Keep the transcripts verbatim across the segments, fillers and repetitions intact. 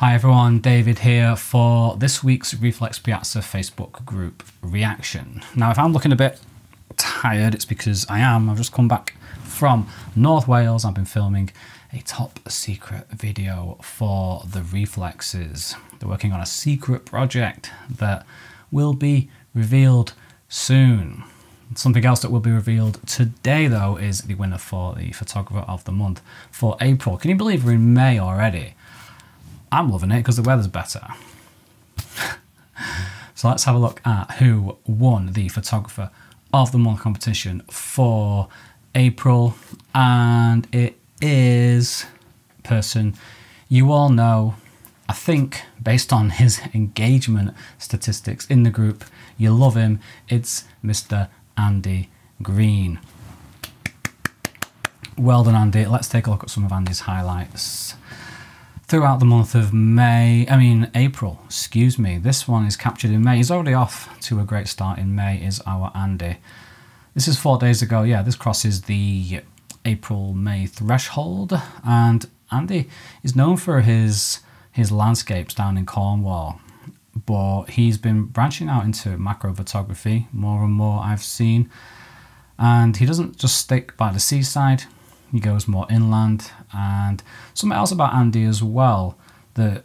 Hi everyone, David here for this week's REEFLEX Piazza Facebook group reaction. Now if I'm looking a bit tired, it's because I am. I've just come back from North Wales. I've been filming a top secret video for the REEFLEXes. They're working on a secret project that will be revealed soon. Something else that will be revealed today though is the winner for the photographer of the month for April. Can you believe we're in May already? I'm loving it because the weather's better. So let's have a look at who won the photographer of the month competition for April, and it is a person you all know. I think based on his engagement statistics in the group, you love him. It's Mister Andy Green. Well done, Andy. Let's take a look at some of Andy's highlights throughout the month of May, I mean April, excuse me. This one is captured in May. He's already off to a great start in May, is our Andy. This is four days ago. Yeah, this crosses the April-May threshold, and Andy is known for his, his landscapes down in Cornwall, but he's been branching out into macro photography more and more, I've seen. And he doesn't just stick by the seaside. He goes more inland. And something else about Andy as well that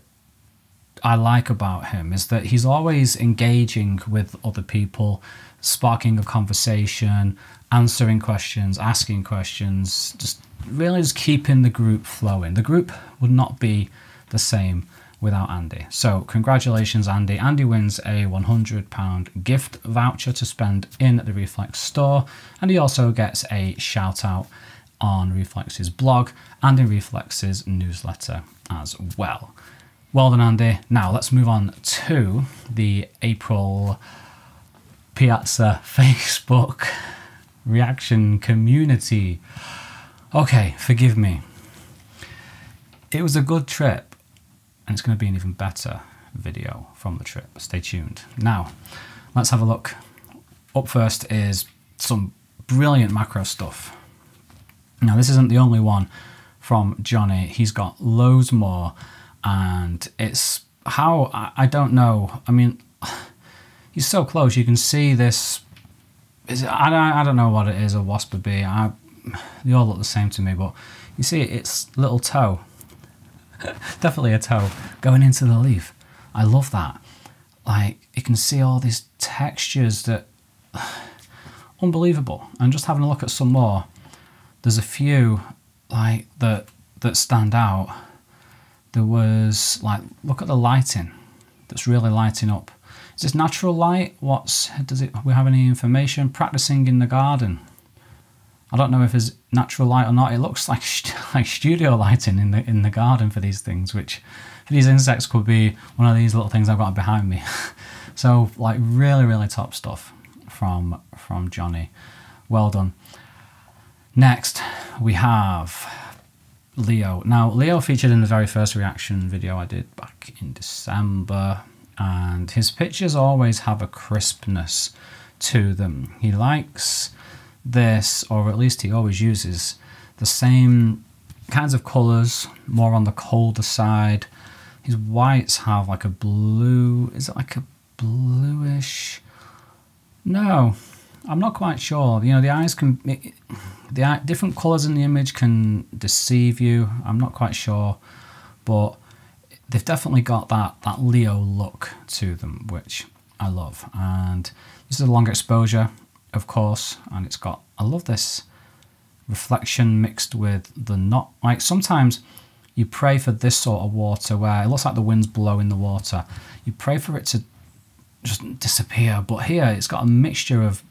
I like about him is that he's always engaging with other people, sparking a conversation, answering questions, asking questions, just really just keeping the group flowing. The group would not be the same without Andy. So congratulations, Andy. Andy wins a one hundred pound gift voucher to spend in the REEFLEX store, and he also gets a shout out on REEFLEX's blog and in REEFLEX's newsletter as well. Well done, Andy. Now let's move on to the April Piazza Facebook reaction community. Okay, forgive me. It was a good trip, and it's going to be an even better video from the trip. Stay tuned. Now, let's have a look. Up first is some brilliant macro stuff. Now this isn't the only one from Johnny. He's got loads more, and it's how, I, I don't know. I mean, he's so close. You can see this, is it, I, I don't know what it is, a wasp or bee. I, they all look the same to me, but you see it's little toe, definitely a toe going into the leaf. I love that. Like, you can see all these textures that, unbelievable. And just having a look at some more, there's a few like that that stand out. There was like, look at the lighting. That's really lighting up. Is this natural light? What's, does it, we have any information? Practicing in the garden. I don't know if it's natural light or not. It looks like like studio lighting in the in the garden for these things, which for these insects could be one of these little things I've got behind me. So like really really top stuff from from Johnny. Well done. Next, we have Leo. Now, Leo featured in the very first reaction video I did back in December, and his pictures always have a crispness to them. He likes this, or at least he always uses the same kinds of colors, more on the colder side. His whites have like a blue, is it like a bluish? No. I'm not quite sure. You know, the eyes can, it, the eye, different colours in the image can deceive you. I'm not quite sure, but they've definitely got that that Leo look to them, which I love. And this is a long exposure, of course, and it's got, I love this reflection mixed with the knot. Like sometimes you pray for this sort of water where it looks like the wind's blowing the water. You pray for it to just disappear, but here it's got a mixture of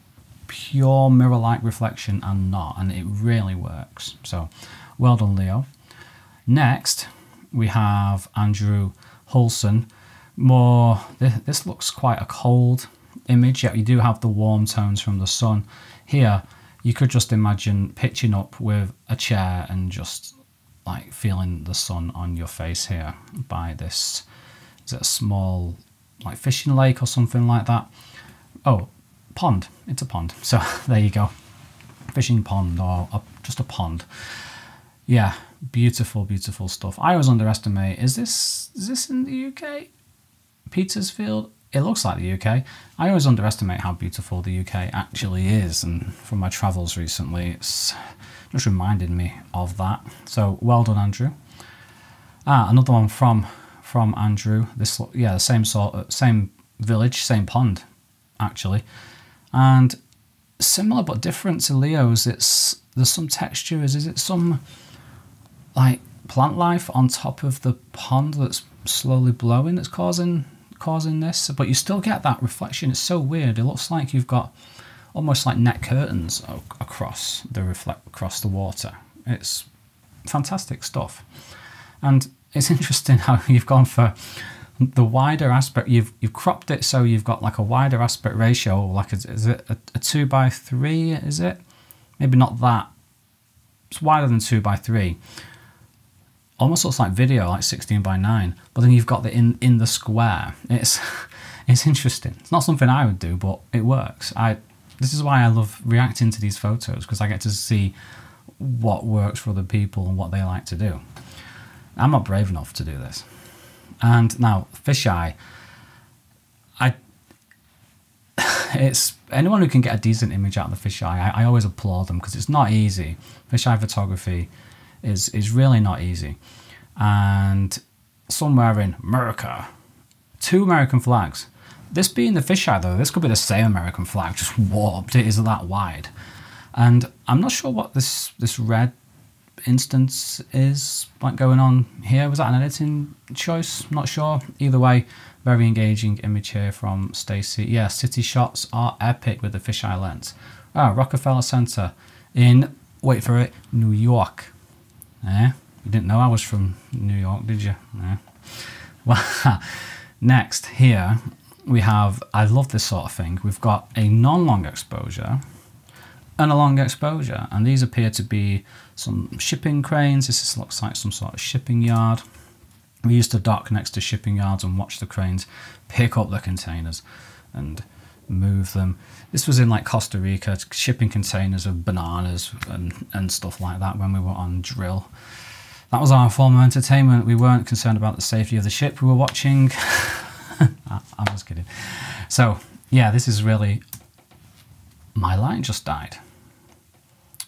pure mirror-like reflection and not, and it really works. So well done, Leo. Next we have Andrew Holson. More, this, this looks quite a cold image, yet you do have the warm tones from the sun. Here you could just imagine pitching up with a chair and just like feeling the sun on your face here by this, is it a small like fishing lake or something like that? Oh, pond. It's a pond. So there you go. Fishing pond, or a, just a pond. Yeah, Beautiful, beautiful stuff. I always underestimate, is this is this in the U K? Petersfield? It looks like the U K. I always underestimate how beautiful the U K actually is, and from my travels recently, it's just reminded me of that. So well done, Andrew. Ah, another one from from Andrew. This, yeah, the same sort, same village, same pond, actually, and similar but different to Leo's. It's there's some texture. Is is it some like plant life on top of the pond that's slowly blowing that's causing causing this, but you still get that reflection. It's so weird. It looks like you've got almost like net curtains across the reflect across the water. It's fantastic stuff, and it's interesting how you've gone for the wider aspect. You've you've cropped it so you've got like a wider aspect ratio, like a, is it a, a two by three? Is it maybe not that? It's wider than two by three. Almost looks like video, like sixteen by nine, but then you've got the in in the square. It's it's interesting. It's not something I would do, but it works. I this is why I love reacting to these photos, because I get to see what works for other people and what they like to do. I'm not brave enough to do this. And now fisheye, I it's anyone who can get a decent image out of the fisheye, I, I always applaud them, because it's not easy. Fisheye photography is is really not easy. And somewhere in America, two American flags. This being the fisheye though, this could be the same American flag, just warped. It is that wide. And I'm not sure what this this red instance is like going on here. Was that an editing choice? Not sure. Either way, very engaging image here from Stacy. Yeah, city shots are epic with the fisheye lens. Ah, Rockefeller Center in, wait for it, New York. Yeah, you didn't know I was from New York, did you? Yeah. Well, next here we have, I love this sort of thing, we've got a non-long exposure and a long exposure, and these appear to be some shipping cranes. This just looks like some sort of shipping yard. We used to dock next to shipping yards and watch the cranes pick up the containers and move them. This was in like Costa Rica, shipping containers of bananas and, and stuff like that when we were on drill. That was our form of entertainment. We weren't concerned about the safety of the ship we were watching. I, I was kidding. So yeah, this is really, my light just died,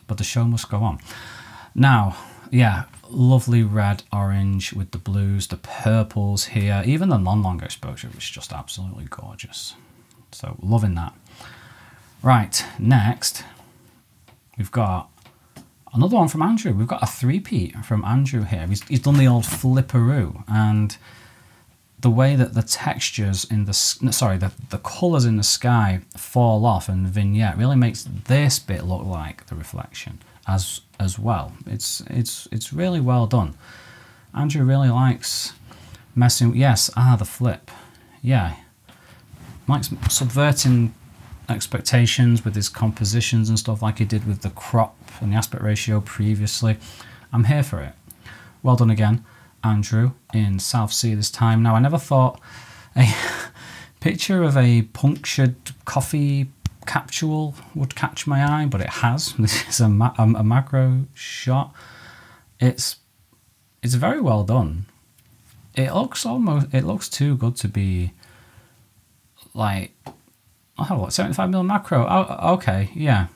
but the show must go on. Now, yeah, lovely red, orange with the blues, the purples here, even the non-long exposure, which is just absolutely gorgeous. So loving that. Right, next we've got another one from Andrew. We've got a three-peat from Andrew here. He's, he's done the old flipperoo, and the way that the textures in the, sorry, the, the colors in the sky fall off and the vignette really makes this bit look like the reflection as as well. It's it's it's really well done. Andrew really likes messing, yes, ah, the flip, yeah. Mike's subverting expectations with his compositions and stuff, like he did with the crop and the aspect ratio previously. I'm here for it. Well done again, Andrew, in Southsea this time. Now, I never thought a picture of a punctured coffee capsule would catch my eye, but it has. This is a, ma a macro shot. It's it's very well done. It looks almost, it looks too good to be like, oh, what, seventy-five millimeter macro? Oh, okay, yeah.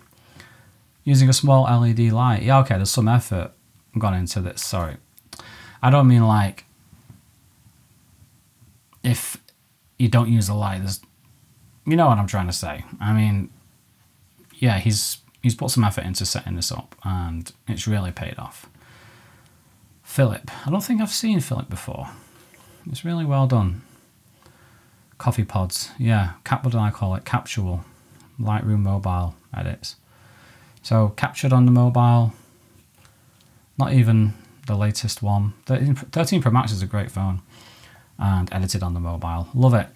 Using a small L E D light. Yeah, okay, there's some effort gone into this, sorry. I don't mean like, if you don't use the light, there's, you know what I'm trying to say. I mean, yeah, he's he's put some effort into setting this up, and it's really paid off. Philip. I don't think I've seen Philip before. It's really well done. Coffee pods, yeah, cap, what do I call it? Capsule, Lightroom mobile edits. So captured on the mobile, not even the latest one. thirteen Pro Max is a great phone, and edited on the mobile, love it.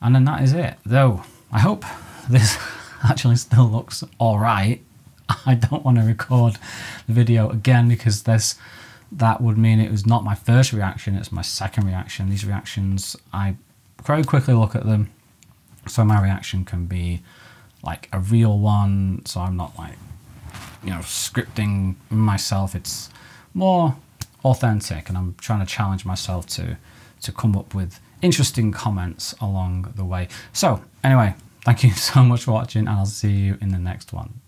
And then that is it, though. I hope this actually still looks all right. I don't want to record the video again, because this, that would mean it was not my first reaction, it's my second reaction. These reactions, I very quickly look at them, so my reaction can be like a real one, so I'm not like, you know, scripting myself. It's more authentic, and I'm trying to challenge myself to to come up with interesting comments along the way. So anyway, thank you so much for watching, and I'll see you in the next one.